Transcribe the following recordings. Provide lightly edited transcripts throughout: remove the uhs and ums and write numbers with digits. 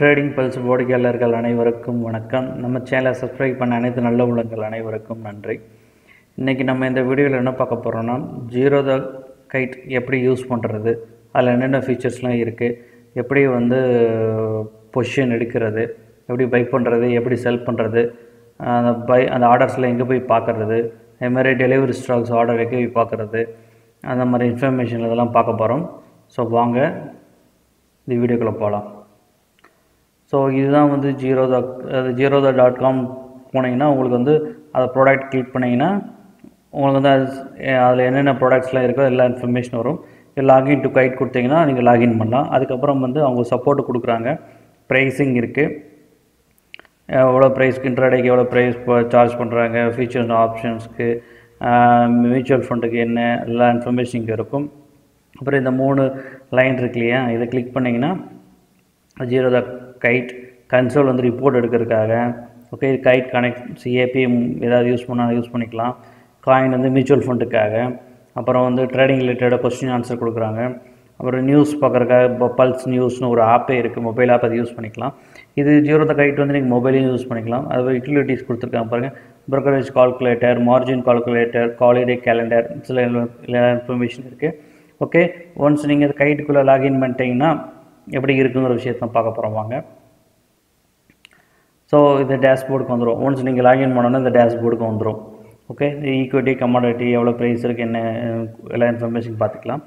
Trading pulse வாடிக்கையாளர்கள் அனைவருக்கும் வணக்கம். நம்ம சேனலை சப்ஸ்கிரைப் பண்ண அனைத்து நல்ல உள்ளங்கள் அனைவருக்கும் நன்றி. இன்றைக்கி நம்ம இந்த வீடியோவில் என்ன பார்க்க போகிறோன்னா, ஜீரோதா கைட் எப்படி யூஸ் பண்ணுறது, அதில் என்னென்ன ஃபீச்சர்ஸ்லாம் இருக்குது, எப்படி பொசிஷன் எடுக்கிறது, எப்படி பை பண்ணுறது, எப்படி செல் பண்ணுறது, அந்த ஆர்டர்ஸில் எங்கே போய் பார்க்குறது, அதேமாதிரி டெலிவரி ஸ்டாக்ஸ் ஆர்டர் எங்கே போய் பார்க்குறது, அந்த மாதிரி இன்ஃபர்மேஷன் இதெல்லாம் பார்க்க போகிறோம். ஸோ வாங்க இந்த வீடியோக்குள்ளே போகலாம். ஸோ இதுதான் ஜீரோதா, அது zerodha.com போனீங்கன்னா உங்களுக்கு அதை ப்ராடக்ட் கிளிக் பண்ணிங்கன்னா உங்களுக்கு அதில் என்னென்ன ப்ராடக்ட்ஸ்லாம் இருக்கோ எல்லா இன்ஃபர்மேஷன் வரும். லாகின் டு கைட் கொடுத்தீங்கன்னா நீங்கள் லாகின் பண்ணலாம். அதுக்கப்புறம் அவங்க சப்போர்ட் கொடுக்குறாங்க, ப்ரைஸிங் இருக்குது, எவ்வளோ ப்ரைஸ்க்கு இன்ட்ராடேக்கு எவ்வளோ ப்ரைஸ் சார்ஜ் பண்ணுறாங்க, ஃபீச்சர்ஸ் ஆப்ஷன்ஸ்க்கு, மியூச்சுவல் ஃபண்டுக்கு என்ன எல்லா இன்ஃபர்மேஷன் இங்கே இருக்கும். அப்புறம் இந்த 3 லைன் இருக்கு இல்லையா, இதை கிளிக் பண்ணிங்கன்னா ஜீரோதா கைட் கன்சோல் ரிப்போர்ட் எடுக்கிறதுக்காக, ஓகே கைட் கனெக்ட் சிஏபி ஏதாவது யூஸ் பண்ணால் யூஸ் பண்ணிக்கலாம், காயின் மியூச்சுவல் ஃபண்டுக்காக, அப்புறம் ட்ரேடிங் ரிலேட்டடாக கொஸ்டின் ஆன்சர் கொடுக்குறாங்க, அப்புறம் நியூஸ் பார்க்குறக்காக இப்போ பல்ஸ் நியூஸ்னு ஒரு ஆப்பே இருக்குது, மொபைல் ஆப் அதை யூஸ் பண்ணிக்கலாம். இது ஜீரோதா கைட் நீங்கள் மொபைலையும் யூஸ் பண்ணிக்கலாம். அதுவே யூட்டிலிட்டிஸ் கொடுத்துருக்காங்க பாருங்கள், brokerage calculator, margin calculator, holiday calendar, சில இன்ஃபர்மேஷன் இருக்குது. ஓகே, ஒன்ஸ் நீங்கள் கைட்டுக்குள்ளே லாகின் பண்ணிட்டீங்கன்னா எப்படி இருக்குங்கிற விஷயத்தை பார்க்க போகிறோம் வாங்க. ஸோ இந்த டேஷ்போர்டுக்கு வந்துடும். ஒன்ஸ் நீங்கள் லாகின் பண்ணோன்னா இந்த டேஷ்போர்டுக்கு வந்துடும். ஓகே, ஈக்விட்டி கமாடிட்டி எவ்வளோ ப்ரைஸ் இருக்குது என்ன எல்லா இன்ஃபர்மேஷன் பார்த்துக்கலாம்.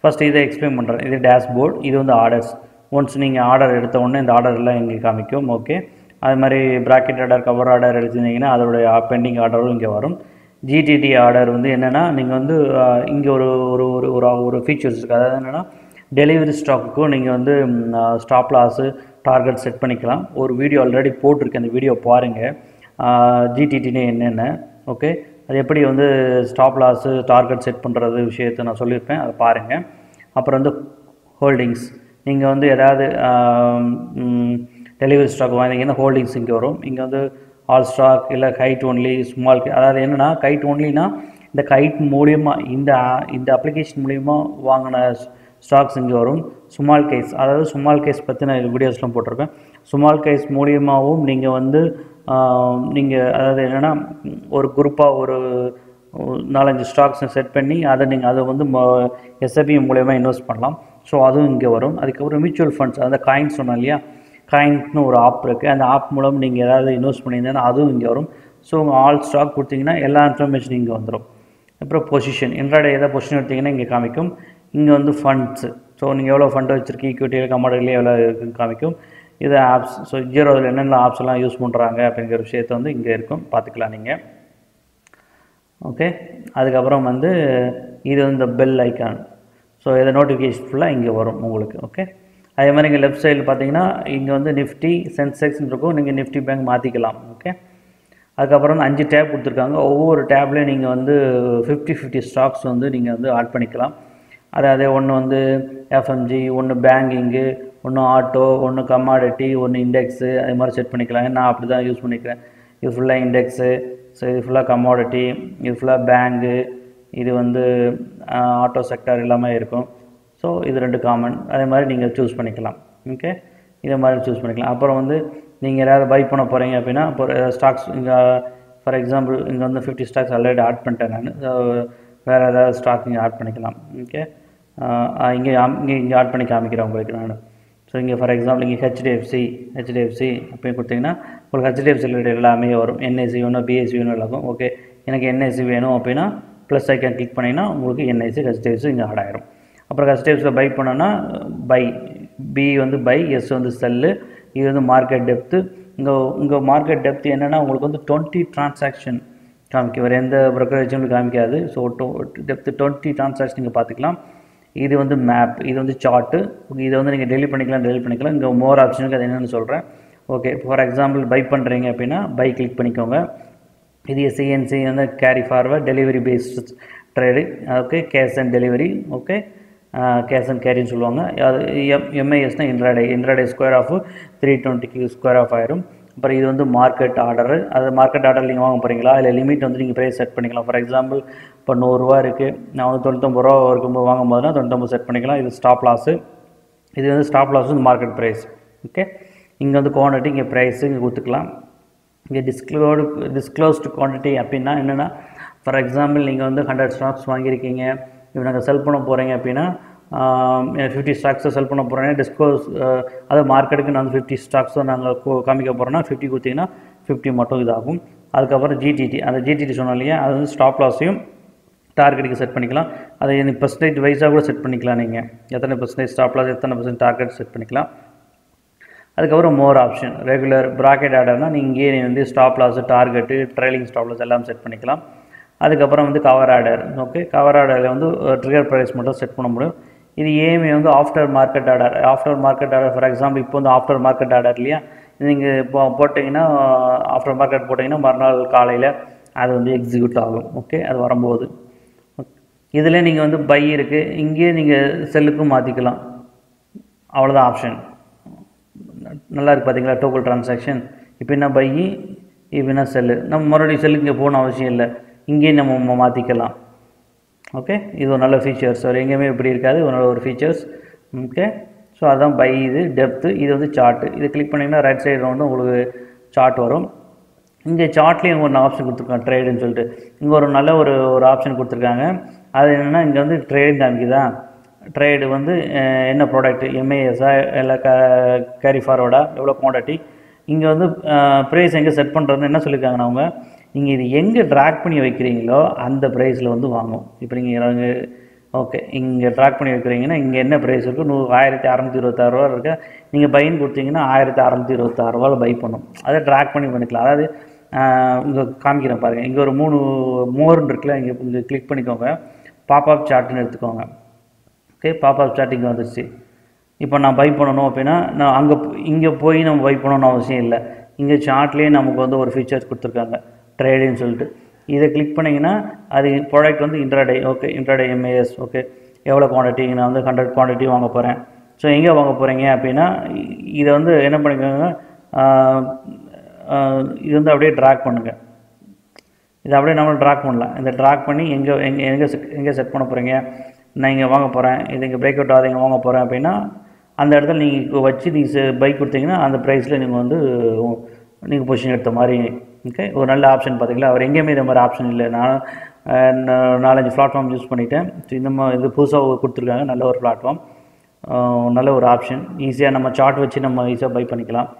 ஃபஸ்ட்டு இதை எக்ஸ்பிளைன் பண்ணுறேன். இது டேஷ்போர்ட், இது ஆர்டர்ஸ். ஒன்ஸ் நீங்கள் ஆர்டர் எடுத்த உடனே இந்த ஆர்டர்லாம் இங்கே காமிக்கும். ஓகே, அது மாதிரி ப்ராக்கெட் ஆர்டர், கவர் ஆர்டர் எடுத்துருந்தீங்கன்னா அதோடைய பெண்டிங் ஆர்டரும் இங்கே வரும். ஜிடிடி ஆர்டர் என்னென்னா நீங்கள் இங்கே ஒரு ஒரு ஒரு ஒரு ஃபீச்சர்ஸ் இருக்குது. அதாவது என்னென்னா டெலிவரி ஸ்டாக்குக்கும் நீங்கள் ஸ்டாப் லாஸு டார்கெட் செட் பண்ணிக்கலாம். ஒரு வீடியோ ஆல்ரெடி போட்டிருக்கேன், அந்த வீடியோ பாருங்கள், ஜிடிடினே என்னென்ன. ஓகே, அது எப்படி ஸ்டாப் லாஸு டார்கெட் செட் பண்ணுறது விஷயத்தை நான் சொல்லியிருப்பேன், அதை பாருங்கள். அப்புறம் ஹோல்டிங்ஸ், நீங்கள் ஏதாவது டெலிவரி ஸ்டாக் வாங்கினீங்கன்னா ஹோல்டிங்ஸ் இங்கே வரும். இங்கே ஆல் ஸ்டாக் இல்லை கைட் ஒன்லி, ஸ்மால், அதாவது என்னென்னா கைட் ஒன்லினா இந்த கைட் மூலயமா இந்த அப்ளிகேஷன் மூலயமா வாங்கின ஸ்டாக்ஸ் இங்கே வரும். ஸ்மால் கேஸ், அதாவது ஸ்மால் கேஸ் பற்றி நான் வீடியோஸ்லாம் போட்டிருக்கேன். ஸ்மால் கேஸ் மூலியமாகவும் நீங்கள் நீங்கள் அதாவது என்னென்னா ஒரு குரூப்பாக ஒரு 4-5 ஸ்டாக்ஸை செட் பண்ணி அதை நீங்கள் அதை எஸ்ஐபி மூலயமா இன்வெஸ்ட் பண்ணலாம். ஸோ அதுவும் இங்கே வரும். அதுக்கப்புறம் மியூச்சுவல் ஃபண்ட்ஸ், அந்த காயின்ஸ் சொன்னோம் இல்லையா, காயின்ஸ்னு ஒரு ஆப் இருக்குது, அந்த ஆப் மூலம் நீங்கள் ஏதாவது இன்வெஸ்ட் பண்ணியிருந்தீங்கன்னா அதுவும் இங்கே வரும். ஸோ உங்கள் ஆல் ஸ்டாக் கொடுத்தீங்கன்னா எல்லா இன்ஃபர்மேஷன் இங்கே வந்துடும். அப்புறம் பொசிஷன், இன்ட்ராடே ஏதாவது பொசிஷன் எடுத்திங்கன்னா இங்கே காமிக்கும். இங்கே ஃபண்ட்ஸு, ஸோ நீங்கள் எவ்வளோ ஃபண்டு வச்சுருக்கீங்க, ஈக்விட்டியில் கமாடிட்டியில் எவ்வளோ இருக்குன்னு காமிக்கும். இது ஆப்ஸ், ஸோ ஜீரோதில் என்னென்ன ஆப்ஸ் எல்லாம் யூஸ் பண்ணுறாங்க அப்படிங்கிற விஷயத்தை இங்கே இருக்கும், பார்த்துக்கலாம் நீங்கள். ஓகே, அதுக்கப்புறம் இது இந்த பெல் ஐக்கான், ஸோ இதை நோட்டிஃபிகேஷன் ஃபுல்லாக இங்கே வரும் உங்களுக்கு. ஓகே, அதே மாதிரி இங்கே லெஃப்ட் சைடில் பார்த்தீங்கன்னா இங்கே நிஃப்டி சென்செக்ஸ்ன்னு இருக்கும், நீங்கள் நிஃப்டி பேங்க் மாற்றிக்கலாம். ஓகே, அதுக்கப்புறம் 5 டேப் கொடுத்துருக்காங்க. ஒவ்வொரு டேப்லேயும் நீங்கள் 50-50 ஸ்டாக்ஸ் நீங்கள் ஆட் பண்ணிக்கலாம். அதாவது ஒன்று எஃப்எம்ஜி, ஒன்று பேங்கிங்கு, ஒன்று ஆட்டோ, ஒன்று கமாடிட்டி, ஒன்று இண்டெக்ஸு, அது மாதிரி செட் பண்ணிக்கலாம். நான் அப்படி தான் யூஸ் பண்ணிக்கிறேன். இது ஃபுல்லாக இண்டெக்ஸு, ஸோ இது ஃபுல்லாக கமாடிட்டி, இது ஃபுல்லாக பேங்கு, இது ஆட்டோ செக்டார் எல்லாமே இருக்கும். ஸோ இது 2 காமன், அதே மாதிரி நீங்கள் சூஸ் பண்ணிக்கலாம். ஓகே, இதே மாதிரி சூஸ் பண்ணிக்கலாம். அப்புறம் நீங்கள் ஏதாவது பை பண்ண போகிறீங்க அப்படின்னா, இப்போ ஏதாவது ஸ்டாக்ஸ் இங்கே ஃபார் எக்ஸாம்பிள் இங்கே 50 ஸ்டாக்ஸ் ஆல்ரெடி ஆட் பண்ணிட்டேன் நான், வேறு ஏதாவது ஸ்டாக் இங்கே ஆட் பண்ணிக்கலாம். ஓகே, இங்கே இங்கே இங்கே ஆட் பண்ணி காமிக்கிறேன் உங்களுக்கு நான். ஸோ இங்கே ஃபார் எக்ஸாம்பிள் இங்கே ஹெச்டிஎஃப்சி அப்படின்னு கொடுத்தீங்கன்னா உங்களுக்கு ஹெச்டிஎஃப்சி ரிலேட்டட் எல்லாமே வரும். என்ஐசி வேணும், பிஎஸ்சி வேணும், எல்லாருக்கும். ஓகே, எனக்கு என்ஐசி வேணும் அப்படின்னா ப்ளஸ் ஐக்கான் கிளிக் பண்ணிங்கன்னா உங்களுக்கு என்ஐசி, ஹெச்டிஎஃப்சி இங்கே ஆட் ஆகிடும். அப்புறம் ஹெச்டிஎஃப்சியில் பை பண்ணோன்னா buy, B buy, S sell, இது மார்க்கெட் டெப்த்து. இங்கே உங்கள் மார்க்கெட் டெப்த்து என்னென்னா உங்களுக்கு 20 டிரான்சாக்ஷன் காமிக்க, வேறு எந்த ப்ரோக்கரேஜும் காமிக்காது. ஸோ டெப்த்து 20 டிரான்சாக்ஷன் நீங்கள் பார்த்துக்கலாம். இது மேப், இது சார்ட்டு, இதை நீங்கள் டெலிட் பண்ணிக்கலாம், இங்கே மோர் ஆப்ஷனுக்கு அது என்னென்னு சொல்கிறேன். ஓகே, ஃபார் எக்ஸாம்பிள் பை பண்ணுறீங்க அப்படின்னா பை கிளிக் பண்ணிக்கோங்க. இது CNC carry forward, delivery based trade. Okay, cash and delivery. Okay, cash and கேரின்னு சொல்லுவாங்க. அது எம்ஐஎஸ்னால் intraday, square off 320 square off ஆயிரும். அப்புறம் இது மார்க்கெட் ஆர்டரு, அது மார்க்கெட் ஆர்டர் நீங்கள் வாங்க போகிறீங்களா, இல்லை லிமிட் நீங்கள் ப்ரைஸ் செட் பண்ணிக்கலாம். ஃபார் எக்ஸாம்பிள் இப்போ 100 ரூபா இருக்குது, நான் 99 ரூபா இருக்கும்போது வாங்கும்போதுனா 99 செட் பண்ணிக்கலாம். இது ஸ்டாப் லாஸு, இது stop loss market price. Okay, இங்கே வந்து குவான்டிட்டி, இங்கே ப்ரைஸு இங்கே கொடுத்துக்கலாம். இங்கே டிஸ்க்ளோஸ்டு குவான்டிட்டி அப்படின்னா என்னென்னா, ஃபார் எக்ஸாம்பிள் நீங்கள் வந்து 100 ஸ்டாக்ஸ் வாங்கியிருக்கீங்க, இப்போ நாங்கள் செல் பண்ண போகிறீங்க அப்படின்னா 50 ஸ்டாக்ஸை செல் பண்ண போகிறேன்னா டிஸ்க்ளோஸ், அதாவது மார்க்கெட்டுக்கு நான் 50 ஸ்டாக்ஸை நாங்கள் காமிக்க போகிறோன்னா 50 கொடுத்தீங்கன்னா 50 மட்டும் இதாகும். அதுக்கப்புறம் ஜிடிடி, அந்த ஜிடிடி சொன்னோம் இல்லையா, அது வந்து ஸ்டாப் லாஸையும் டார்கெட்டுக்கு செட் பண்ணிக்கலாம். அதை நீங்கள் பர்சன்டேஜ் வைஸாக கூட செட் பண்ணிக்கலாம். நீங்கள் எத்தனை பர்சன்டேஜ் ஸ்டாப் லாஸ், எத்தனை பர்சன்ட் டார்கெட் செட் பண்ணிக்கலாம். அதுக்கப்புறம் மோர் ஆப்ஷன், ரெகுலர் ப்ராக்கெட் ஆர்டர்னால் நீங்கள் இங்கே வந்து stop loss, target, trailing stop loss எல்லாம் செட் பண்ணிக்கலாம். அதுக்கப்புறம் வந்து கவர் ஆர்டர், ஓகே கவர் ஆர்டரில் வந்து ட்ரிகர் ப்ரைஸ் மட்டும் செட் பண்ண முடியும். இது ஏஎம்ஏ வந்து after market order, for example இப்போ வந்து ஆஃப்டர் மார்க்கெட் ஆர்டர் இல்லையா, நீங்கள் இப்போ போட்டிங்கன்னா ஆஃப்டர் மார்க்கெட் போட்டிங்கன்னா மறுநாள் காலையில் அது வந்து எக்ஸிக்யூட் ஆகும். ஓகே அது வரும்போது இதில் நீங்கள் வந்து பை இருக்குது, இங்கேயே நீங்கள் செல்லுக்கும் மாற்றிக்கலாம். அவ்வளோதான் ஆப்ஷன். நல்லா இருக்குது பார்த்தீங்களா டோக்கன் ட்ரான்சாக்ஷன். இப்போ என்ன பை, இப்போ என்ன செல்லு, நம்ம மறுபடியும் செல்லுக்கு இங்கே போகணும் அவசியம் இல்லை, இங்கேயே நம்ம மாற்றிக்கலாம். ஓகே இது ஒரு நல்ல ஃபீச்சர்ஸ், ஒரு எங்கேயுமே இப்படி இருக்காது, ஒரு ஃபீச்சர்ஸ். ஓகே ஸோ அதுதான் பை. இது டெப்த்து, இது வந்து சார்ட்டு. இதை கிளிக் பண்ணிங்கன்னா ரைட் சைடு வந்து உங்களுக்கு சார்ட் வரும். இங்கே சார்ட்லேயும் ஒரு ஆப்ஷன் கொடுத்துருக்காங்க ட்ரேடுன்னு சொல்லிட்டு, இங்கே ஒரு நல்ல ஒரு ஆப்ஷன் கொடுத்துருக்காங்க. அது என்னென்னா இங்கே வந்து ட்ரேடுன்னு காமிக்குதா, ட்ரேடு வந்து என்ன ப்ராடக்ட், எம்ஏஎஸ்ஸா இல்லை கேரி ஃபார்வர்டா, எவ்வளோ குவான்டிட்டி, இங்கே வந்து ப்ரைஸ் எங்கே செட் பண்ணுறது என்ன சொல்லியிருக்காங்கன்னா, அவங்க நீங்கள் இது எங்கே ட்ராக் பண்ணி வைக்கிறீங்களோ அந்த ப்ரைஸில் வந்து வாங்கும். இப்போ நீங்கள் ஓகே இங்கே ட்ராக் பண்ணி வைக்கிறீங்கன்னா இங்கே என்ன ப்ரைஸ் இருக்குது, 1626 ரூபா இருக்குது, நீங்கள் பைன்னு கொடுத்தீங்கன்னா 1626 ரூபாவில் பை பண்ணும். அதை ட்ராக் பண்ணி பண்ணிக்கலாம். அதாவது இங்கே காமிக்கிறேன் பாருங்கள், இங்கே ஒரு மோர்னு இருக்குல்ல, இங்கே கிளிக் பண்ணிக்கோங்க, பாப்அப் சார்ட்டுன்னு எடுத்துக்கோங்க. ஓகே பாப்அப் சார்ட் இங்கே வந்துடுச்சு. இப்போ நான் பை பண்ணணும் அப்படின்னா நான் அங்கே இங்கே போய் நம்ம பை பண்ணணும்னு அவசியம் இல்லை, இங்கே சார்ட்லேயே நமக்கு வந்து ஒரு ஃபீச்சர்ஸ் கொடுத்துருக்காங்க ட்ரேடுன்னு சொல்லிட்டு. இதை கிளிக் பண்ணிங்கன்னா அது ப்ராடக்ட் வந்து intraday, okay intraday MAS, okay எவ்வளோ குவான்டிட்டி, நான் வந்து 100 குவான்டிட்டி வாங்க போகிறேன். ஸோ எங்கே வாங்க போகிறீங்க அப்படின்னா இதை வந்து என்ன பண்ணிக்கோங்க, இது வந்து அப்படியே ட்ராக் பண்ணுங்கள். இதை அப்படியே நம்ம ட்ராக் பண்ணலாம். இந்த ட்ராக் பண்ணி எங்கே எங்கே எங்கே எங்கே செட் பண்ண போகிறீங்க, நான் இங்கே வாங்க போகிறேன், இது இங்கே பிரேக் அவுட் ஆகுது, இங்கே வாங்க போகிறேன் அப்படின்னா அந்த இடத்துல நீங்கள் வச்சு நீங்கள் பை கொடுத்தீங்கன்னா அந்த ப்ரைஸில் நீங்கள் வந்து நீங்கள் பொசிஷன் எடுத்த மாதிரி. ஓகே ஒரு நல்ல ஆப்ஷன் பார்த்தீங்களா, அவர் எங்கேயுமே இந்த மாதிரி ஆப்ஷன் இல்லை. நான் 4-5 பிளாட்ஃபார்ம் யூஸ் பண்ணிவிட்டேன். ஸோ இந்த மாதிரி இது புதுசாக கொடுத்துருக்காங்க, நல்ல ஒரு பிளாட்ஃபார்ம், நல்ல ஒரு ஆப்ஷன். ஈஸியாக நம்ம சார்ட் வச்சு நம்ம ஈஸியாக பை பண்ணிக்கலாம்.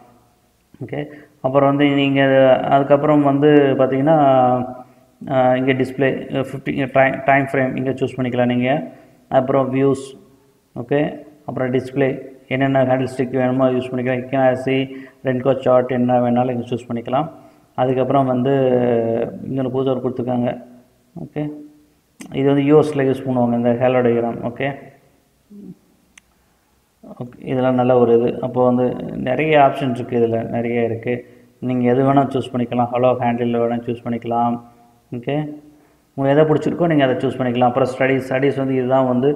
ஓகே அப்புறம் வந்து நீங்கள் அதுக்கப்புறம் வந்து பார்த்திங்கன்னா இங்கே டிஸ்பிளே 50 டைம் ஃப்ரேம் இங்கே சூஸ் பண்ணிக்கலாம் நீங்கள். அப்புறம் வியூஸ், ஓகே அப்புறம் டிஸ்பிளே என்னென்ன ஹேண்டில் ஸ்டிக் வேணுமோ யூஸ் பண்ணிக்கலாம். இக்கனாசி ரென்கோ சார்ட் என்ன வேணாலும் இங்கே சூஸ் பண்ணிக்கலாம். அதுக்கப்புறம் வந்து இங்கே ஒரு புதுசாக கொடுத்துருக்காங்க. ஓகே இது வந்து யூஎஸில் யூஸ் பண்ணுவாங்க இந்த ஹேலோ டயக்ராம். ஓகே ஓகே இதெல்லாம் நல்ல ஒரு இது. அப்போது வந்து நிறைய ஆப்ஷன்ஸ் இருக்குது, இதில் நிறைய இருக்குது, நீங்கள் எது வேணால் சூஸ் பண்ணிக்கலாம். ஹலோ ஹேண்டில் வேணால் சூஸ் பண்ணிக்கலாம். ஓகே உங்களுக்கு எதை பிடிச்சிருக்கோ நீங்கள் அதை சூஸ் பண்ணிக்கலாம். அப்புறம் ஸ்டடீஸ் வந்து இதுதான் வந்து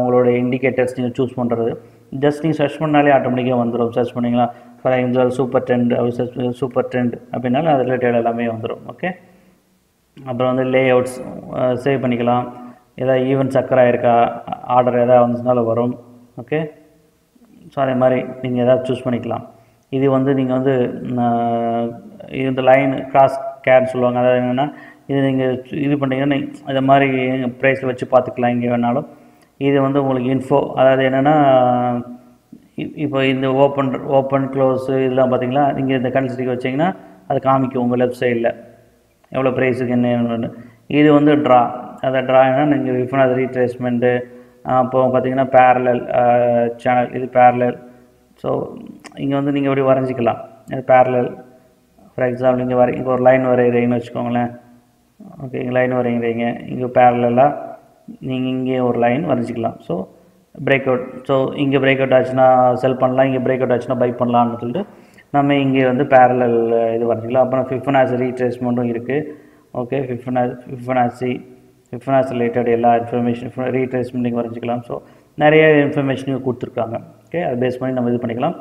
உங்களோட இண்டிகேட்டர்ஸ் நீங்கள் சூஸ் பண்ணுறது. ஜஸ்ட் நீங்கள் சர்ச் பண்ணாலே ஆட்டோமேட்டிக்காக வந்துடும். சர்ச் பண்ணிங்களா, ஃபார் எக்ஸாம்பிள் சூப்பர் ட்ரெண்ட், அப்படி சூப்பர் ட்ரெண்ட் அப்படின்னாலும் அது ரிலேட்டட் எல்லாமே வந்துடும். ஓகே அப்புறம் வந்து லே அவுட்ஸ் சேவ் பண்ணிக்கலாம். எதாவது ஈவெண்ட்ஸ் அக்கராக இருக்கா, ஆர்டர் எதாவது வந்துச்சுனாலும் வரும். ஓகே ஸோ அதே மாதிரி நீங்கள் எதாவது சூஸ் பண்ணிக்கலாம். இது வந்து நீங்கள் வந்து இந்த லைன் கிராஸ் கேர்ன்னு சொல்லுவாங்க. அதாவது என்னென்னா இது நீங்கள் இது பண்ணிங்கன்னா இதை மாதிரி ப்ரைஸில் வச்சு பார்த்துக்கலாம் இங்கே வேணாலும். இது வந்து உங்களுக்கு இன்ஃபோ, அதாவது என்னென்னா இப்போ இந்த ஓப்பன் க்ளோஸு இதெல்லாம் பார்த்திங்களா, நீங்கள் இந்த கன்ஸ்டிக்கு வச்சிங்கன்னா அது காமிக்கும் உங்கள் லெஃப்ட் சைடில் எவ்வளோ ப்ரைஸுக்கு என்னென்னு. இது வந்து ட்ரா, அதை ட்ரானா நீங்கள் விஃபனாக ரீட்ரேஸ்மெண்ட்டு. அப்போ பார்த்திங்கன்னா பேரலல் சேனல், இது பேரலல். ஸோ இங்கே வந்து நீங்கள் எப்படி வரைஞ்சிக்கலாம் இது பேரலல். ஃபார் எக்ஸாம்பிள் இங்கே இங்கே ஒரு லைன் வரைகிறீங்கன்னு வச்சுக்கோங்களேன். ஓகே இங்கே லைன் வரைகிறீங்க, இங்கே பேரலலாக நீங்கள் இங்கே ஒரு லைன் வரைஞ்சிக்கலாம். ஸோ பிரேக் அவுட், ஸோ இங்கே பிரேக் அவுட் ஆச்சுன்னா செல் பண்ணலாம், இங்கே பிரேக் அவுட் ஆச்சுன்னா பை பண்ணலாம்னு சொல்லிட்டு நம்ம இங்கே வந்து பேரலல் இது வரைஞ்சிக்கலாம். அப்புறம் ஃபிஃபனாசி ரீட்ரேஸ்மெண்ட்டும் இருக்குது. ஓகே ஃபிஃபனாசி ரிலேட்டட் எல்லா இன்ஃபர்மேஷன் ரீட்ரேஸ்மெண்ட் இங்கே வரைஞ்சிக்கலாம். ஸோ நிறைய இன்ஃபர்மேஷன் இங்கே கொடுத்துருக்காங்க. ஓகே அதை பேஸ் பண்ணி நம்ம இது பண்ணிக்கலாம்.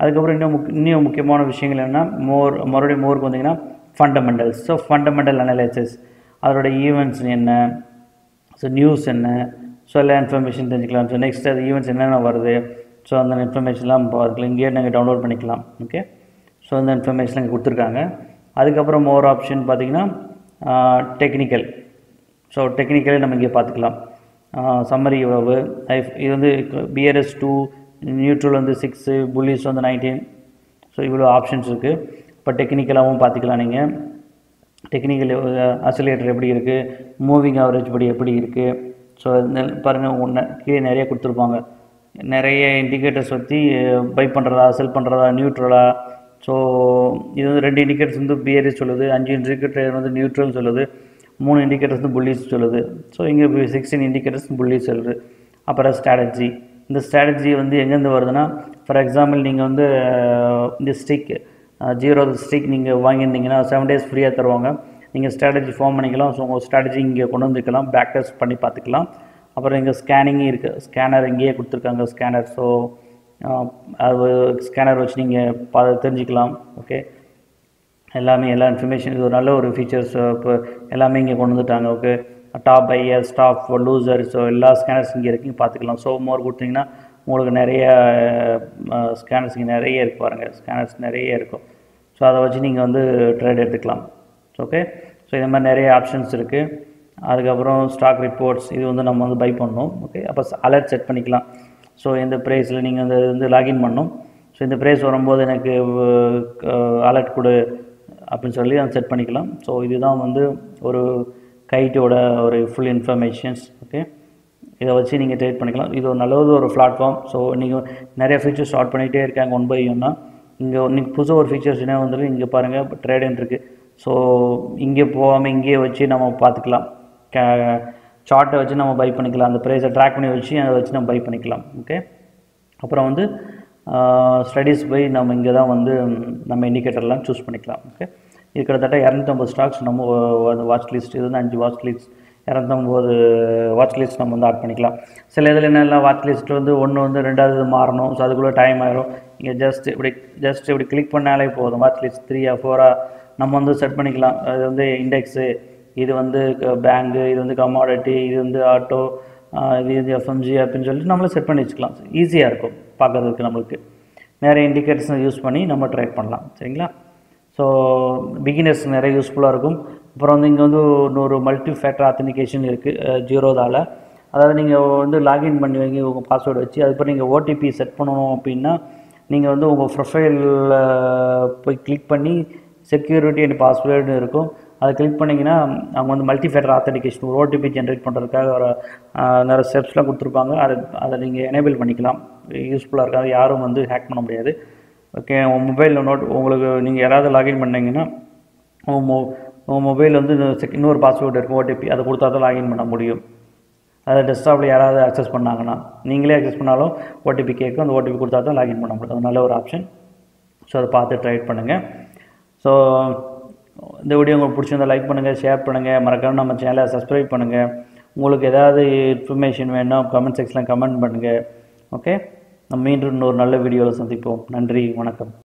அதுக்கப்புறம் இன்னும் முக்கியமான விஷயங்கள் என்னென்னா, மறுபடியும் வந்தீங்கன்னா ஃபண்டமெண்டல்ஸ். ஸோ ஃபண்டமெண்டல் அனலைசிஸ், அதோட ஈவெண்ட்ஸ் என்ன, ஸோ நியூஸ் என்ன, ஸோ எல்லா இன்ஃபர்மேஷன் தெரிஞ்சுக்கலாம். ஸோ நெக்ஸ்ட் அது ஈவெண்ட்ஸ் என்னென்ன வருது, ஸோ அந்த இன்ஃபர்மேஷன்லாம் பார்க்கலாம். இங்கேயே நாங்கள் டவுன்லோட் பண்ணிக்கலாம். ஓகே, ஸோ அந்த இன்ஃபர்மேஷன் இங்கே கொடுத்துருக்காங்க. அதுக்கப்புறம் மோர் ஆப்ஷன் பார்த்திங்கன்னா டெக்னிக்கல். ஸோ டெக்னிக்கலே நம்ம இங்கே பார்த்துக்கலாம். சம்மரி எவ்வளவு, இது வந்து BRS 2, நியூட்ரல் வந்து 6, புல்லிஸ் வந்து 19. ஸோ இவ்வளோ ஆப்ஷன்ஸ் இருக்குது. இப்போ டெக்னிக்கலாகவும் பார்த்துக்கலாம். நீங்கள் டெக்னிக்கல் அசிலேட்டர் எப்படி இருக்குது, மூவிங் ஆவரேஜ் படி எப்படி இருக்குது. ஸோ பாருங்கள், ஒன்று கீழே நிறைய கொடுத்துருப்பாங்க. நிறைய இண்டிகேட்டர்ஸ் பற்றி பை பண்ணுறதா, செல் பண்ணுறதா, நியூட்ரலா. ஸோ இது வந்து 2 இண்டிகேட்டர்ஸ் வந்து BRS சொல்லுது, 5 இண்டிகேட்டர் வந்து நியூட்ரல் சொல்லுது, 3 இண்டிகேட்டர்ஸ் வந்து புல்லிஸ் சொல்லுது. ஸோ இங்கே 16 இண்டிகேட்டர்ஸ் புல்லிஸ் சொல்லுது. அப்புறம் ஸ்ட்ராட்டஜி. இந்த ஸ்ட்ராட்டஜி வந்து எங்கேருந்து வருதுன்னா, ஃபார் எக்ஸாம்பிள் நீங்கள் வந்து இந்த ஸ்டிக் ஜீரோத ஸ்டிக் நீங்கள் வாங்கியிருந்தீங்கன்னா 7 days ஃப்ரீயாக தருவாங்க. நீங்கள் ஸ்ட்ராட்டஜி ஃபார்ம் பண்ணிக்கலாம். ஸோ உங்கள் ஸ்ட்ராட்டஜி இங்கே கொண்டு வந்துக்கலாம், பேக் டெஸ்ட் பண்ணி பார்த்துக்கலாம். அப்புறம் இங்கே ஸ்கேனிங் இருக்குது, ஸ்கேனர் இங்கேயே கொடுத்துருக்காங்க ஸ்கேனர். ஸோ அது ஸ்கேனர் வச்சு நீங்கள் தெரிஞ்சுக்கலாம். ஓகே, எல்லாமே எல்லா இன்ஃபர்மேஷன். இது ஒரு நல்ல ஒரு ஃபீச்சர்ஸ். இப்போ எல்லாமே இங்கே கொண்டு வந்துட்டாங்க. Okay, top buyer, stop loser. So எல்லா ஸ்கேனர்ஸ் இங்கே இருக்குங்க, பார்த்துக்கலாம். ஸோ மோர் கொடுத்தீங்கன்னா உங்களுக்கு நிறைய ஸ்கேனர்ஸ் இங்கே நிறைய இருக்குது. பாருங்கள், ஸ்கேனர்ஸ் நிறைய இருக்கும். ஸோ அதை வச்சு நீங்கள் வந்து ட்ரேட் எடுத்துக்கலாம். ஓகே, ஸோ இந்த மாதிரி நிறைய ஆப்ஷன்ஸ் இருக்குது. அதுக்கப்புறம் ஸ்டாக் ரிப்போர்ட்ஸ், இது வந்து நம்ம வந்து பை பண்ணணும். ஓகே, அப்போ அலர்ட் செட் பண்ணிக்கலாம். ஸோ இந்த ப்ரைஸில் நீங்கள் வந்து வந்து லாகின் பண்ணணும். ஸோ இந்த ப்ரைஸ் வரும்போது எனக்கு அலர்ட் கொடு அப்படின்னு சொல்லி அதை செட் பண்ணிக்கலாம். ஸோ இதுதான் வந்து ஒரு கைட்டோட ஒரு ஃபுல் இன்ஃபர்மேஷன்ஸ். ஓகே, இதை வச்சு நீங்கள் ட்ரேட் பண்ணிக்கலாம். இது ஒரு நல்லது ஒரு பிளாட்ஃபார்ம். ஸோ நீங்கள் நிறைய ஃபீச்சர்ஸ் ஸ்டார்ட் பண்ணிகிட்டே இருக்காங்க 1 by 1. இங்கே இன்னைக்கு புதுசாக ஒரு ஃபீச்சர்ஸ் என்ன வந்துடும் இங்கே பாருங்கள், ட்ரேடுன்னு இருக்குது. ஸோ இங்கே போகாமல் இங்கேயே வச்சு நம்ம பார்த்துக்கலாம். சார்ட்டை வச்சு நம்ம பை பண்ணிக்கலாம். அந்த ப்ரைஸை ட்ராக் பண்ணி வச்சு அதை வச்சு நம்ம பை பண்ணிக்கலாம். ஓகே, அப்புறம் வந்து ஸ்டடீஸ் போய் நம்ம இங்கே தான் வந்து நம்ம இண்டிகேட்டர்லாம் சூஸ் பண்ணிக்கலாம். ஓகே, இது கிட்டத்தட்ட 250 ஸ்டாக்ஸ் நம்ம வாட்ச் லிஸ்ட். இது வந்து 5 வாட்ச் லிஸ்ட், 250 வாட்ச் லிஸ்ட் நம்ம வந்து ஆட் பண்ணிக்கலாம். சில இதில் என்னென்ன வாட்ச் லிஸ்ட் வந்து 1 வந்து 2வது மாறணும். ஸோ அதுக்குள்ளே டைம் ஆகிடும். இங்கே ஜஸ்ட் இப்படி கிளிக் பண்ணாலே போதும். வாட்ச் லிஸ்ட் 3 or 4 நம்ம வந்து செட் பண்ணிக்கலாம். இது வந்து இண்டெக்ஸு, இது வந்து பேங்கு, இது வந்து கமாடிட்டி, இது வந்து ஆட்டோ, இது FMG அப்படின்னு சொல்லிட்டு நம்மளே செட் பண்ணி வச்சுக்கலாம். ஈஸியாக இருக்கும் பார்க்குறதுக்கு. நம்மளுக்கு நிறைய இண்டிகேட்டர்ஸை யூஸ் பண்ணி நம்ம ட்ரேட் பண்ணலாம். சரிங்களா, ஸோ பிகினர்ஸ் நிறைய யூஸ்ஃபுல்லாக இருக்கும். அப்புறம் வந்து இங்கே வந்து ஒரு மல்டி ஃபேக்டர் ஆத்தென்டிகேஷன் இருக்குது ஜீரோதாவில். அதாவது நீங்கள் வந்து லாகின் பண்ணி வாங்கி உங்கள் பாஸ்வேர்டு வச்சு அதுக்கப்புறம் நீங்கள் OTP செட் பண்ணணும் அப்படின்னா நீங்கள் வந்து உங்கள் ப்ரொஃபைலில் போய் கிளிக் பண்ணி செக்யூரிட்டி அண்ட் பாஸ்வேர்டுன்னு இருக்கும். அதை கிளிக் பண்ணிங்கன்னா அவங்க வந்து மல்டி ஃபேக்டர் ஆத்தென்டிகேஷன் ஒரு OTP ஜென்ரேட் பண்ணுறதுக்காக ஒரு நிறைய ஸ்டெப்ஸ்லாம் கொடுத்துருப்பாங்க. அதை நீங்கள் எனேபிள் பண்ணிக்கலாம். யூஸ்ஃபுல்லாக இருக்காது, யாரும் வந்து ஹேக் பண்ண முடியாது. ஓகே, உங்கள் மொபைலில் உங்களுக்கு நீங்கள் யாராவது லாகின் பண்ணிங்கன்னா உங்கள் மொபைலில் வந்து இன்னொரு பாஸ்வேர்டு இருக்கும் OTP. அதை கொடுத்தா தான் லாகின் பண்ண முடியும். அதை டெஸ்க்டாப்பில் யாராவது அக்சஸ் பண்ணாங்கன்னா நீங்களே அக்சஸ் பண்ணாலும் OTP கேட்கும். அந்த OTP கொடுத்தா தான் லாகின் பண்ண முடியும். அது நல்ல ஒரு ஆப்ஷன். ஸோ அதை பார்த்து ட்ரை பண்ணுங்கள். ஸோ இந்த வீடியோ உங்களுக்கு பிடிச்சிருந்தால் லைக் பண்ணுங்கள், ஷேர் பண்ணுங்கள், மறக்காமல் நம்ம சேனலை சப்ஸ்கிரைப் பண்ணுங்கள். உங்களுக்கு ஏதாவது இன்ஃபர்மேஷன் வேணும் கமெண்ட் செக்ஷனில் கமெண்ட் பண்ணுங்கள். ஓகே, நம்ம மீண்டும் இன்னொரு நல்ல வீடியோவில் சந்திப்போம். நன்றி, வணக்கம்.